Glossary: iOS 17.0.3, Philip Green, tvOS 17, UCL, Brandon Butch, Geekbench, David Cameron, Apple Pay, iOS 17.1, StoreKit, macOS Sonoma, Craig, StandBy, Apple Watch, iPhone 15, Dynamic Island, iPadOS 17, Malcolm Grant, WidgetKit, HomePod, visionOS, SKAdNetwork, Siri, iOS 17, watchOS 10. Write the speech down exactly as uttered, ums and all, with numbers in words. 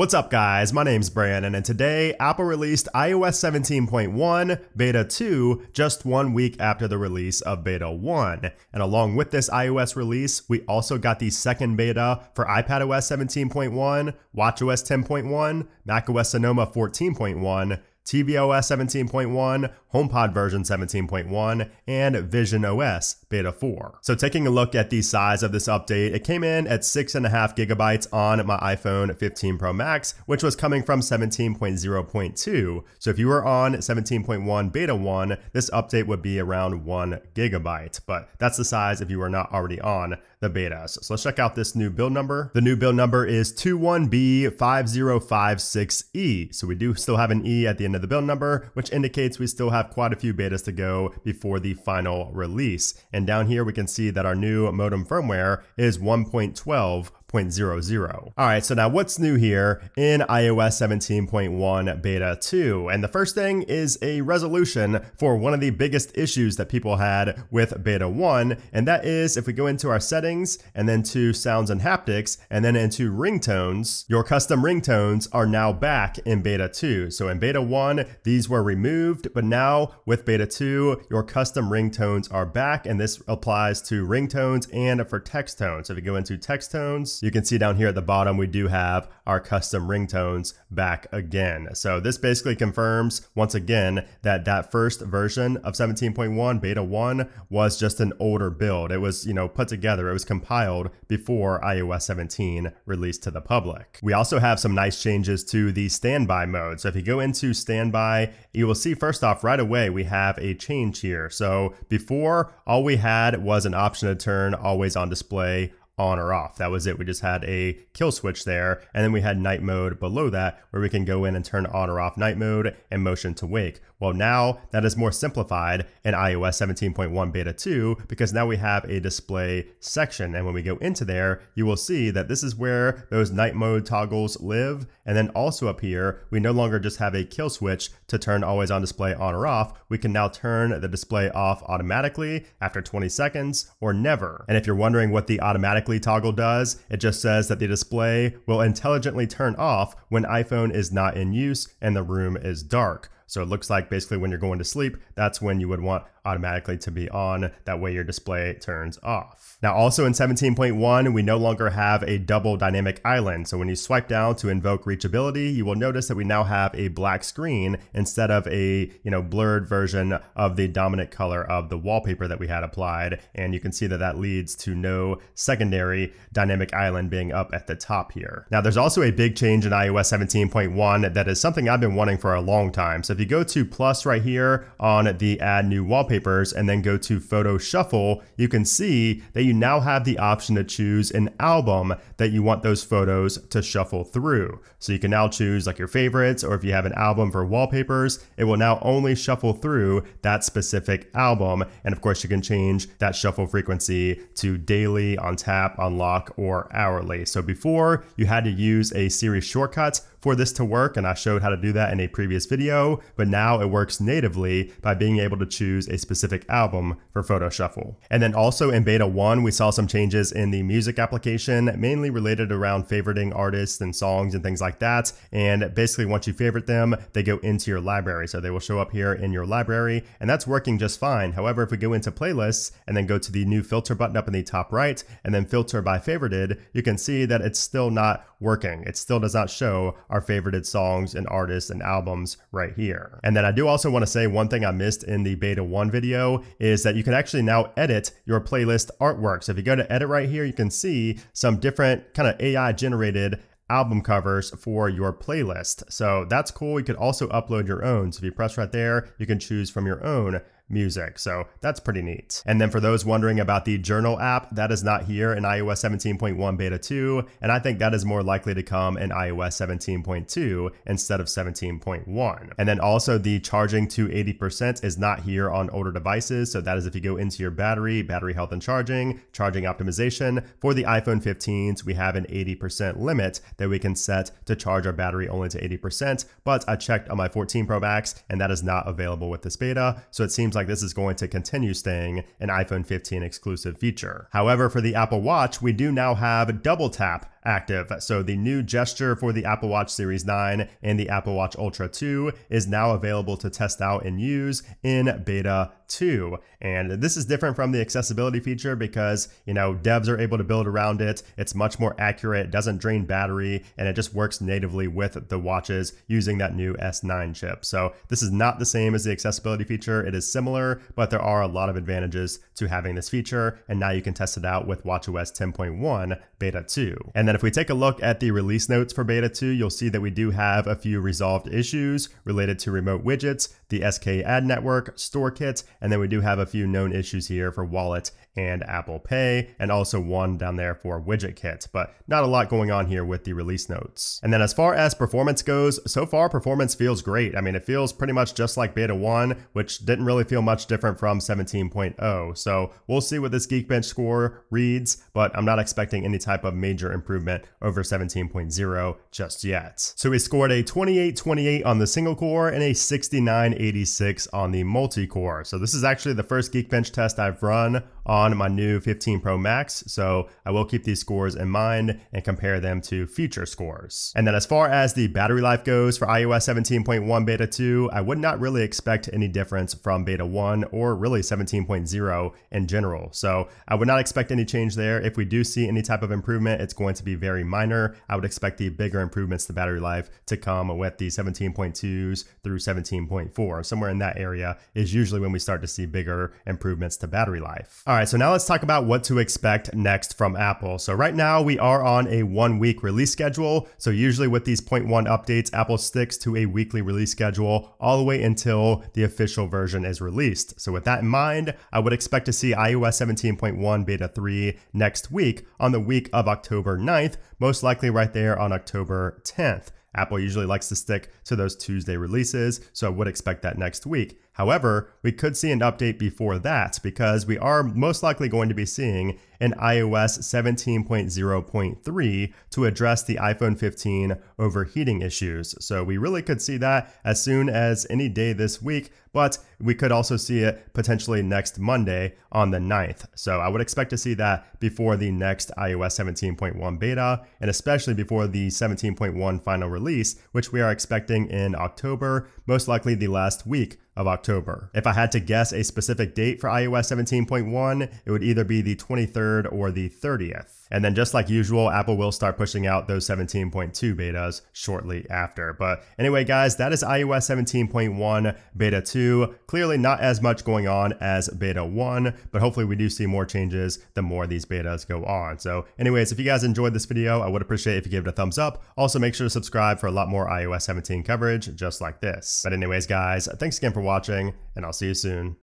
What's up guys, my name's Brandon, and today Apple released i O S seventeen point one beta two just one week after the release of beta one. And along with this iOS release, we also got the second beta for iPadOS seventeen point one, watchOS ten point one, macOS Sonoma fourteen point one, tvOS seventeen point one, HomePod version seventeen point one, and visionOS beta four. So taking a look at the size of this update, it came in at six and a half gigabytes on my iPhone fifteen Pro Max, which was coming from seventeen point oh point two. So if you were on seventeen point one beta one, this update would be around one gigabyte, but that's the size if you were not already on the betas. So let's check out this new build number. The new build number is two one B five zero five six E. So we do still have an E at the end of the build number, which indicates we still have quite a few betas to go before the final release. And down here, we can see that our new modem firmware is one point twelve point zero zero. All right, so now what's new here in i O S seventeen point one beta two? And the first thing is a resolution for one of the biggest issues that people had with beta one, and that is if we go into our settings and then to sounds and haptics and then into ringtones, your custom ringtones are now back in beta two. So in beta one, these were removed, but now with beta two, your custom ringtones are back, and this applies to ringtones and for text tones. So if you go into text tones, you can see down here at the bottom, we do have our custom ringtones back again. So this basically confirms once again that that first version of seventeen point one beta one was just an older build. It was, you know, put together, it was compiled before i O S seventeen released to the public. We also have some nice changes to the standby mode. So if you go into standby, you will see first off right away, we have a change here. So before, all we had was an option to turn always on display on or off. That was it. We just had a kill switch there. And then we had night mode below that where we can go in and turn on or off night mode and motion to wake. Well, now that is more simplified in i O S seventeen point one beta two, because now we have a display section. And when we go into there, you will see that this is where those night mode toggles live. And then also up here, we no longer just have a kill switch to turn always on display on or off. We can now turn the display off automatically after twenty seconds or never. And if you're wondering what the automatically toggle does, it just says that the display will intelligently turn off when iPhone is not in use and the room is dark. So it looks like basically when you're going to sleep, that's when you would want automatically to be on. That way your display turns off. Now also in seventeen point one, we no longer have a double dynamic island. So when you swipe down to invoke reachability, you will notice that we now have a black screen instead of a, you know, blurred version of the dominant color of the wallpaper that we had applied. And you can see that that leads to no secondary dynamic island being up at the top here. Now there's also a big change in i O S seventeen point one that is something I've been wanting for a long time. So if you go to plus right here on the add new wallpapers and then go to photo shuffle, you can see that you now have the option to choose an album that you want those photos to shuffle through. So you can now choose like your favorites, or if you have an album for wallpapers, it will now only shuffle through that specific album. And of course you can change that shuffle frequency to daily, on tap, on lock, or hourly. So before you had to use a Siri shortcut for this to work, and I showed how to do that in a previous video, but now it works natively by being able to choose a specific album for photo shuffle. And then also in beta one, we saw some changes in the music application, mainly related around favoriting artists and songs and things like that. And basically once you favorite them, they go into your library. So they will show up here in your library, and that's working just fine. However, if we go into playlists and then go to the new filter button up in the top right and then filter by favorited, you can see that it's still not working. It still does not show our favorited songs and artists and albums right here. And then I do also want to say one thing I missed in the beta one video is that you can actually now edit your playlist artwork. So if you go to edit right here, you can see some different kind of A I generated album covers for your playlist. So that's cool. You could also upload your own. So if you press right there, you can choose from your own music. So that's pretty neat. And then for those wondering about the journal app, that is not here in i O S seventeen point one beta two. And I think that is more likely to come in i O S seventeen point two instead of seventeen point one. And then also the charging to eighty percent is not here on older devices. So that is if you go into your battery, battery health and charging, charging optimization. For the iPhone fifteens, we have an eighty percent limit that we can set to charge our battery only to eighty percent. But I checked on my fourteen Pro Max and that is not available with this beta. So it seems like Like this is going to continue staying an iPhone fifteen exclusive feature. However, for the Apple Watch, we do now have double tap active. So the new gesture for the Apple Watch Series nine and the Apple Watch Ultra two is now available to test out and use in beta two. And this is different from the accessibility feature because, you know, devs are able to build around it. It's much more accurate, doesn't drain battery, and it just works natively with the watches using that new S nine chip. So this is not the same as the accessibility feature. It is similar, but there are a lot of advantages to having this feature. And now you can test it out with watchOS ten point one beta two. And then if we take a look at the release notes for beta two, you'll see that we do have a few resolved issues related to remote widgets, the SKAdNetwork, StoreKit, and then we do have a few known issues here for Wallet and Apple Pay, and also one down there for WidgetKit, but not a lot going on here with the release notes. And then as far as performance goes, so far performance feels great. I mean, it feels pretty much just like beta one, which didn't really feel much different from seventeen point oh. So we'll see what this Geekbench score reads, but I'm not expecting any type of major improvement over seventeen point oh just yet. So we scored a twenty-eight twenty-eight on the single core and a sixty-nine eighty-six on the multi-core. So this is actually the first Geekbench test I've run on my new fifteen Pro Max, so I will keep these scores in mind and compare them to future scores. And then as far as the battery life goes for iOS seventeen point one beta two, I would not really expect any difference from beta one or really seventeen point oh in general. So I would not expect any change there. If we do see any type of improvement, it's going to be very minor. I would expect the bigger improvements to battery life to come with the seventeen point twos through seventeen point four. Somewhere in that area is usually when we start to see bigger improvements to battery life. All right. All right, so now let's talk about what to expect next from Apple. So right now we are on a one week release schedule. So usually with these point one updates, Apple sticks to a weekly release schedule all the way until the official version is released. So with that in mind, I would expect to see iOS seventeen point one beta three next week on the week of October ninth, most likely right there on October tenth. Apple usually likes to stick to those Tuesday releases, so I would expect that next week. However, we could see an update before that because we are most likely going to be seeing an iOS seventeen point oh point three to address the iPhone fifteen overheating issues. So we really could see that as soon as any day this week, but we could also see it potentially next Monday on the ninth. So I would expect to see that before the next iOS seventeen point one beta, and especially before the seventeen point one final release, which we are expecting in October, most likely the last week of October. If I had to guess a specific date for iOS seventeen point one, it would either be the twenty-third or the thirtieth. And then just like usual, Apple will start pushing out those seventeen point two betas shortly after. But anyway, guys, that is iOS seventeen point one beta two. Clearly not as much going on as beta one, but hopefully we do see more changes the more these betas go on. So anyways, if you guys enjoyed this video, I would appreciate it if you gave it a thumbs up. Also make sure to subscribe for a lot more iOS seventeen coverage just like this. But anyways, guys, thanks again for watching and I'll see you soon.